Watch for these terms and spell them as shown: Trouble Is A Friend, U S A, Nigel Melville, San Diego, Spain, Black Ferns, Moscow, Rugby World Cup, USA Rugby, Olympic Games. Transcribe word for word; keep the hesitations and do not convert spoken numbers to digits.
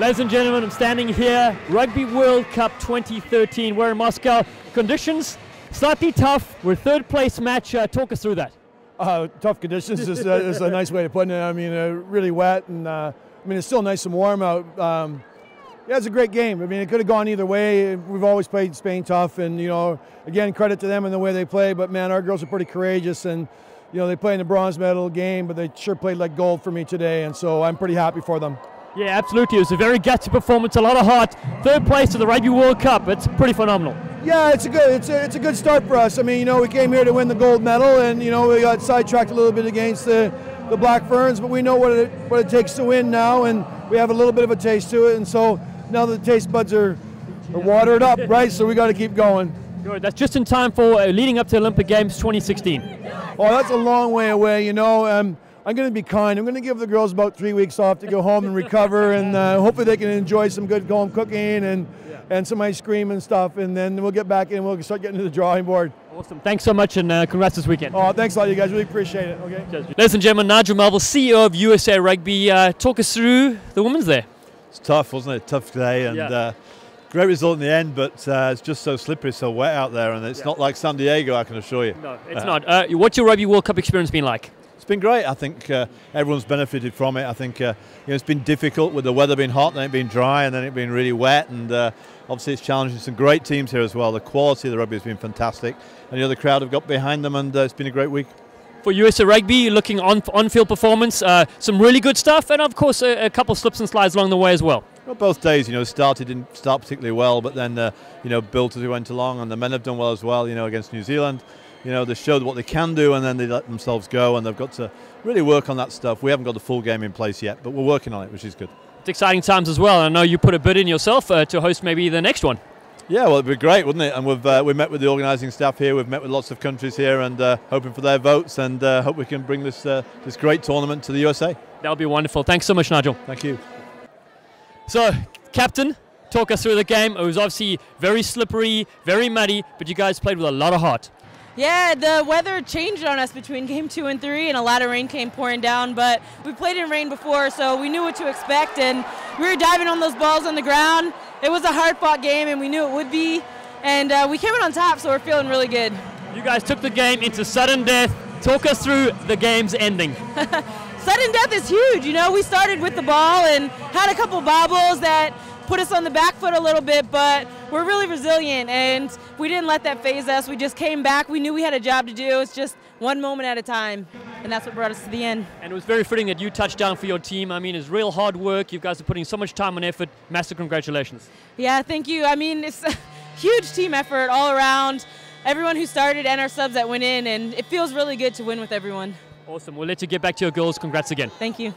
Ladies and gentlemen, I'm standing here, Rugby World Cup twenty thirteen. We're in Moscow. Conditions slightly tough. We're third place match. Uh, talk us through that. Uh, tough conditions is, uh, is a nice way to put it. I mean, uh, really wet, and uh, I mean it's still nice and warm out. Um, yeah, it's a great game. I mean, it could have gone either way. We've always played Spain tough, and you know, again, credit to them and the way they play. But man, our girls are pretty courageous, and you know, they play in the bronze medal game, but they sure played like gold for me today, and so I'm pretty happy for them. Yeah, absolutely. It was a very gutsy performance, a lot of heart. Third place to the Rugby World Cup. It's pretty phenomenal. Yeah, it's a good, it's a, it's a good start for us. I mean, you know, we came here to win the gold medal, and you know, we got sidetracked a little bit against the, the Black Ferns, but we know what it what it takes to win now, and we have a little bit of a taste to it, and so now the taste buds are, are watered up, right? So we got to keep going. Good. That's just in time for uh, leading up to Olympic Games twenty sixteen. Oh, that's a long way away, you know. Um, I'm going to be kind. I'm going to give the girls about three weeks off to go home and recover, and uh, hopefully they can enjoy some good home cooking and, yeah. and some ice cream and stuff, and then we'll get back in and we'll start getting to the drawing board. Awesome. Thanks so much, and uh, congrats this weekend. Oh, thanks a lot, you guys. Really appreciate it. Okay. Ladies and gentlemen, Nigel Melville, C E O of U S A Rugby. Uh, talk us through the women's there. It's tough, wasn't it? Tough day, and yeah. uh, great result in the end, but uh, it's just so slippery, so wet out there, and it's yeah. not like San Diego, I can assure you. No, it's uh, not. Uh, what's your Rugby World Cup experience been like? It's been great. I think uh, everyone's benefited from it. I think uh, you know, it's been difficult with the weather being hot, then it being dry, and then it being really wet. And uh, obviously, it's challenging some great teams here as well. The quality of the rugby has been fantastic, and you know, the crowd have got behind them, and uh, it's been a great week. For U S A Rugby, looking on on-field performance, uh, some really good stuff, and of course, a, a couple of slips and slides along the way as well. Well, both days, you know, started didn't start particularly well, but then uh, you know, built as we went along, and the men have done well as well. You know, against New Zealand. You know, they showed what they can do, and then they let themselves go, and they've got to really work on that stuff. We haven't got the full game in place yet, but we're working on it, which is good. It's exciting times as well. I know you put a bid in yourself uh, to host maybe the next one. Yeah, well, it'd be great, wouldn't it? And we've uh, we met with the organising staff here. We've met with lots of countries here, and uh, hoping for their votes, and uh, hope we can bring this uh, this great tournament to the U S A. That'll be wonderful. Thanks so much, Nigel. Thank you. So, captain, talk us through the game. It was obviously very slippery, very muddy, but you guys played with a lot of heart. Yeah, the weather changed on us between game two and three, and a lot of rain came pouring down, but we played in rain before, so we knew what to expect, and we were diving on those balls on the ground. It was a hard-fought game, and we knew it would be, and uh, we came in on top, so we're feeling really good. You guys took the game into sudden death. Talk us through the game's ending. Sudden death is huge. You know, we started with the ball and had a couple bobbles that put us on the back foot a little bit, but we're really resilient, and we didn't let that phase us. We just came back. We knew we had a job to do. It's just one moment at a time, and that's what brought us to the end. And it was very fitting that you touched down for your team. I mean, it's real hard work. You guys are putting so much time and effort. Massive congratulations. Yeah, thank you. I mean, it's a huge team effort all around. Everyone who started and our subs that went in, and it feels really good to win with everyone. Awesome. We'll let you get back to your goals. Congrats again. Thank you.